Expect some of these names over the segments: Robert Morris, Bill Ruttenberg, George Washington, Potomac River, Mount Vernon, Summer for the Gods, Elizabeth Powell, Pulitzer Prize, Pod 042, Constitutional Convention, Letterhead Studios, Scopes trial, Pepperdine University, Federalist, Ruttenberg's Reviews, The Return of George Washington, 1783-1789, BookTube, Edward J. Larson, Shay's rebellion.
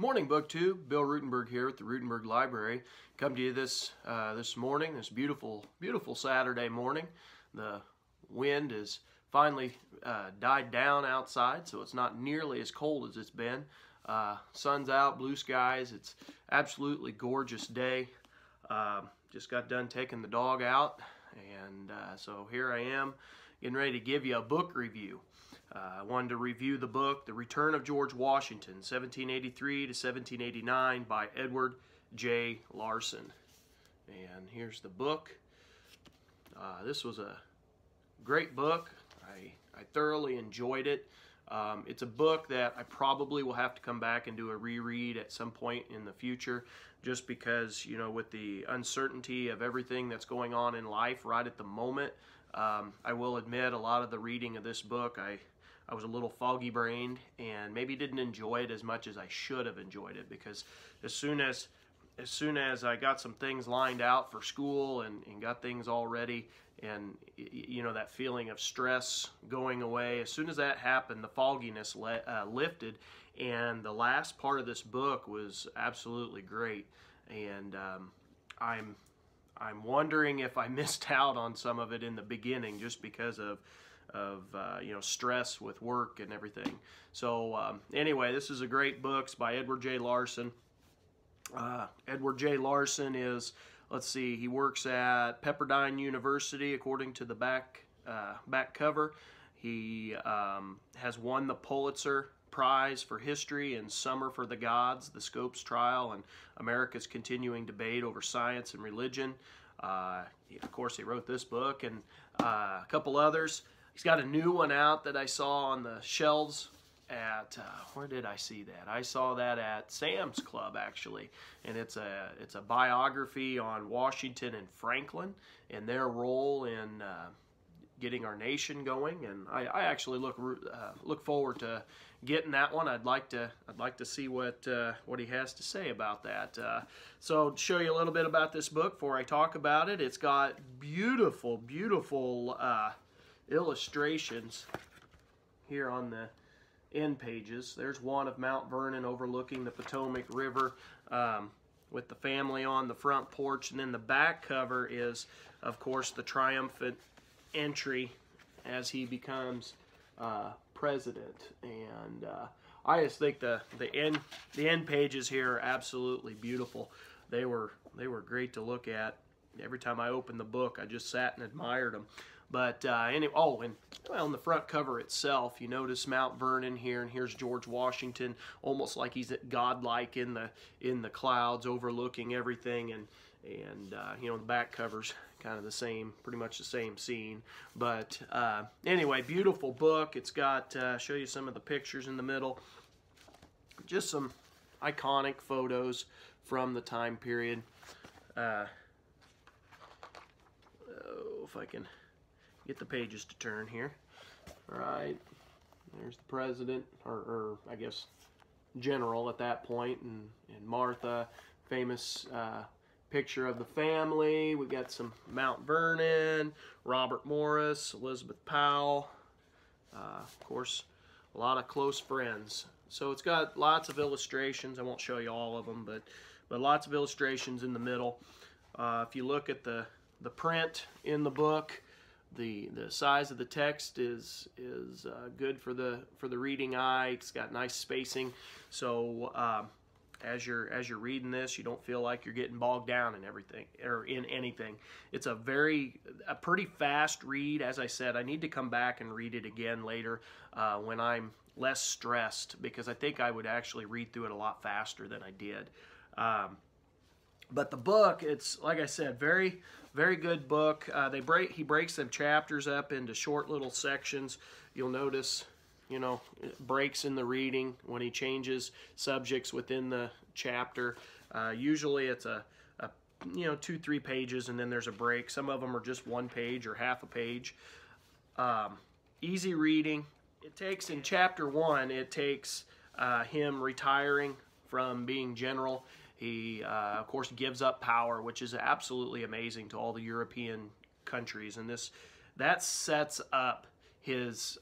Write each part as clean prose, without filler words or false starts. Morning, Book 2. Bill Ruttenberg here at the Ruttenberg Library. Come to you this morning, this beautiful, beautiful Saturday morning. The wind has finally died down outside, so it's not nearly as cold as it's been. Sun's out, blue skies. It's absolutely gorgeous day. Just got done taking the dog out, and so here I am getting ready to give you a book review. I wanted to review the book, The Return of George Washington, 1783 to 1789 by Edward J. Larson. And here's the book. This was a great book. I thoroughly enjoyed it. It's a book that I probably will have to come back and do a reread at some point in the future, just because, you know, with the uncertainty of everything that's going on in life right at the moment, I will admit a lot of the reading of this book, I was a little foggy-brained and maybe didn't enjoy it as much as I should have enjoyed it, because as soon as I got some things lined out for school and got things all ready, and you know, that feeling of stress going away, as soon as that happened, the fogginess lifted, and the last part of this book was absolutely great. And I'm wondering if I missed out on some of it in the beginning, just because of you know, stress with work and everything. So anyway, this is a great book by Edward J. Larson. Edward J. Larson is, let's see, he works at Pepperdine University, according to the back cover. He has won the Pulitzer Prize for History in Summer for the Gods, the Scopes trial, and America's continuing debate over science and religion. Of course, he wrote this book and a couple others. He's got a new one out that I saw on the shelves at, where did I see that? I saw that at Sam's Club, actually, and it's a biography on Washington and Franklin and their role in getting our nation going. And I actually look forward to getting that one. I'd like to see what he has to say about that. So to show you a little bit about this book before I talk about it, it's got beautiful, beautiful illustrations here on the end pages. There's one of Mount Vernon overlooking the Potomac River with the family on the front porch, and then the back cover is, of course, the triumphant entry as he becomes president. And I just think the end pages here are absolutely beautiful. They were great to look at. Every time I opened the book, I just sat and admired them. But anyway, oh, and well, on the front cover itself, you notice Mount Vernon here, and here's George Washington, almost like he's godlike in the clouds, overlooking everything. And you know, the back cover's kind of the same, pretty much the same scene. But anyway, beautiful book. It's got, show you some of the pictures in the middle, just some iconic photos from the time period. If I can get the pages to turn here. All right, there's the president, or I guess general at that point, and Martha, famous picture of the family. We've got some Mount Vernon, Robert Morris, Elizabeth Powell, of course, a lot of close friends. So it's got lots of illustrations. I won't show you all of them, but lots of illustrations in the middle. If you look at the print in the book, the size of the text is good for the reading eye. It's got nice spacing, so as you're reading this, you don't feel like you're getting bogged down in everything or in anything. It's a pretty fast read. As I said, I need to come back and read it again later when I'm less stressed, because I think I would actually read through it a lot faster than I did. But the book, it's, like I said, very, very good book. He breaks them chapters up into short little sections. You'll notice, you know, breaks in the reading when he changes subjects within the chapter. Usually it's a you know, 2-3 pages, and then there's a break. Some of them are just one page or half a page. Easy reading. It takes, in chapter 1, it takes him retiring from being general. He, of course, gives up power, which is absolutely amazing to all the European countries. And that sets up his,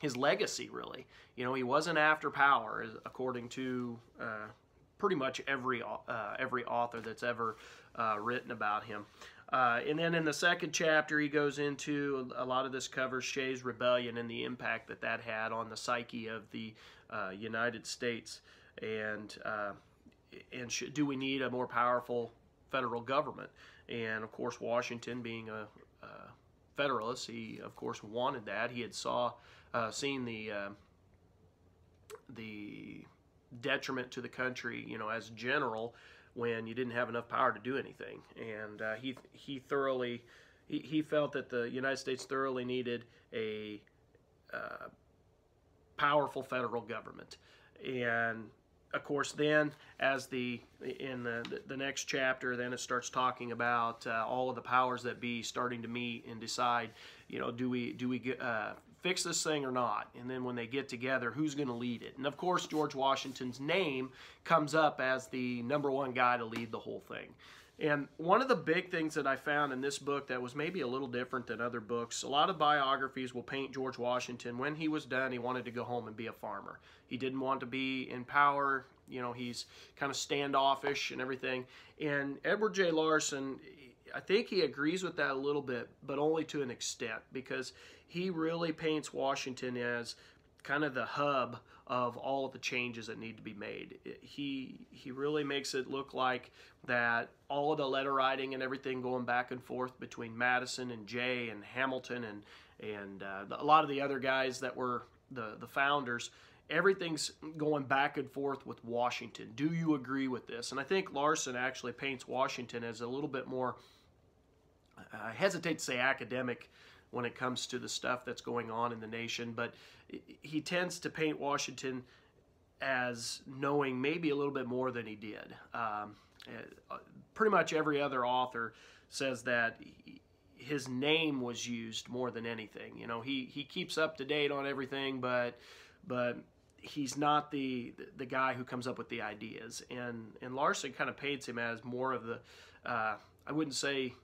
his legacy, really. You know, he wasn't after power, according to pretty much every author that's ever written about him. And then in the second chapter, he goes into a lot of this covers Shay's rebellion and the impact that that had on the psyche of the United States. And do we need a more powerful federal government? And of course, Washington, being a Federalist, he of course wanted that. He had seen the detriment to the country, you know, as general, when you didn't have enough power to do anything. And he felt that the United States thoroughly needed a powerful federal government. And of course, then as in the next chapter, then it starts talking about all of the powers that be starting to meet and decide, you know, do we fix this thing or not? And then when they get together, who's going to lead it? And of course, George Washington's name comes up as the #1 guy to lead the whole thing. And one of the big things that I found in this book that was maybe a little different than other books, a lot of biographies will paint George Washington, when he was done, he wanted to go home and be a farmer. He didn't want to be in power. You know, he's kind of standoffish and everything. And Edward J. Larson, I think he agrees with that a little bit, but only to an extent, because he really paints Washington as kind of the hub of all of the changes that need to be made. He really makes it look like that all of the letter writing and everything going back and forth between Madison and Jay and Hamilton and a lot of the other guys that were the founders, everything's going back and forth with Washington. Do you agree with this? And I think Larson actually paints Washington as a little bit more, I hesitate to say academic, when it comes to the stuff that's going on in the nation, but he tends to paint Washington as knowing maybe a little bit more than he did. Pretty much every other author says that his name was used more than anything. You know, he keeps up to date on everything, but he's not the guy who comes up with the ideas. And Larson kind of paints him as more of the, I wouldn't say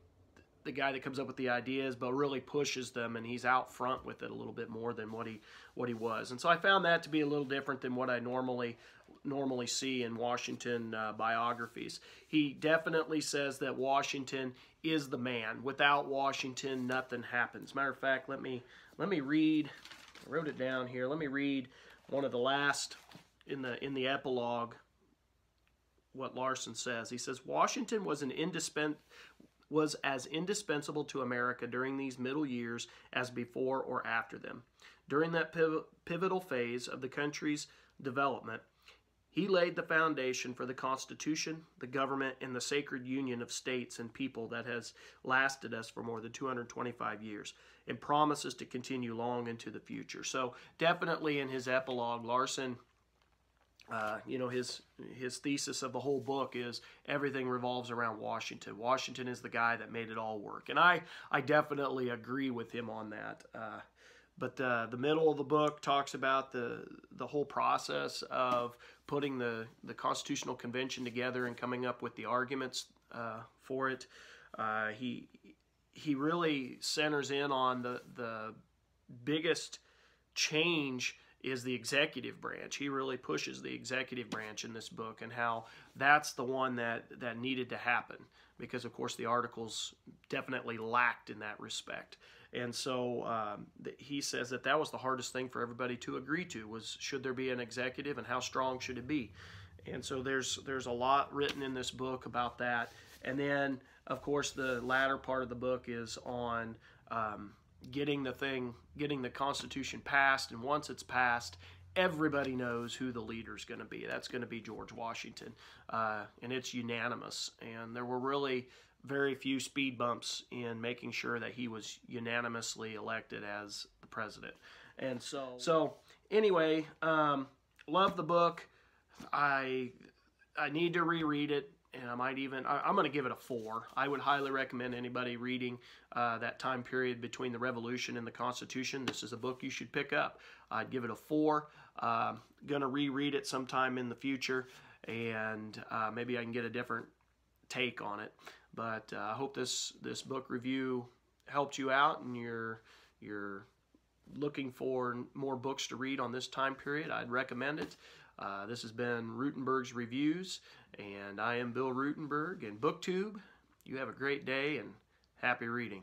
the guy that comes up with the ideas, but really pushes them, and he's out front with it a little bit more than what he was. And so I found that to be a little different than what I normally see in Washington biographies. He definitely says that Washington is the man. Without Washington, nothing happens. Matter of fact, let me read. I wrote it down here. Let me read one of the last in the epilogue. What Larson says. He says Washington was as indispensable to America during these middle years as before or after them. During that pivotal phase of the country's development, he laid the foundation for the Constitution, the government, and the sacred union of states and people that has lasted us for more than 225 years and promises to continue long into the future. So definitely in his epilogue, Larson, you know, his thesis of the whole book is everything revolves around Washington. Washington is the guy that made it all work. And I definitely agree with him on that. But the middle of the book talks about the whole process of putting the Constitutional Convention together and coming up with the arguments for it. He really centers in on the biggest change is the executive branch. He really pushes the executive branch in this book and how that's the one that needed to happen, because of course the articles definitely lacked in that respect. And so he says that was the hardest thing for everybody to agree to, was should there be an executive and how strong should it be? And so there's a lot written in this book about that. And then of course the latter part of the book is on getting the Constitution passed, and once it's passed, everybody knows who the leader's going to be. That's going to be George Washington, and it's unanimous. And there were really very few speed bumps in making sure that he was unanimously elected as the president. And so anyway, love the book. I need to reread it. And I might even, I'm going to give it a 4. I would highly recommend anybody reading that time period between the Revolution and the Constitution. This is a book you should pick up. I'd give it a 4. Going to reread it sometime in the future, and maybe I can get a different take on it. But I hope this book review helped you out in your looking for more books to read on this time period, I'd recommend it. This has been Ruttenberg's Reviews, and I am Bill Ruttenberg, and BookTube, you have a great day and happy reading.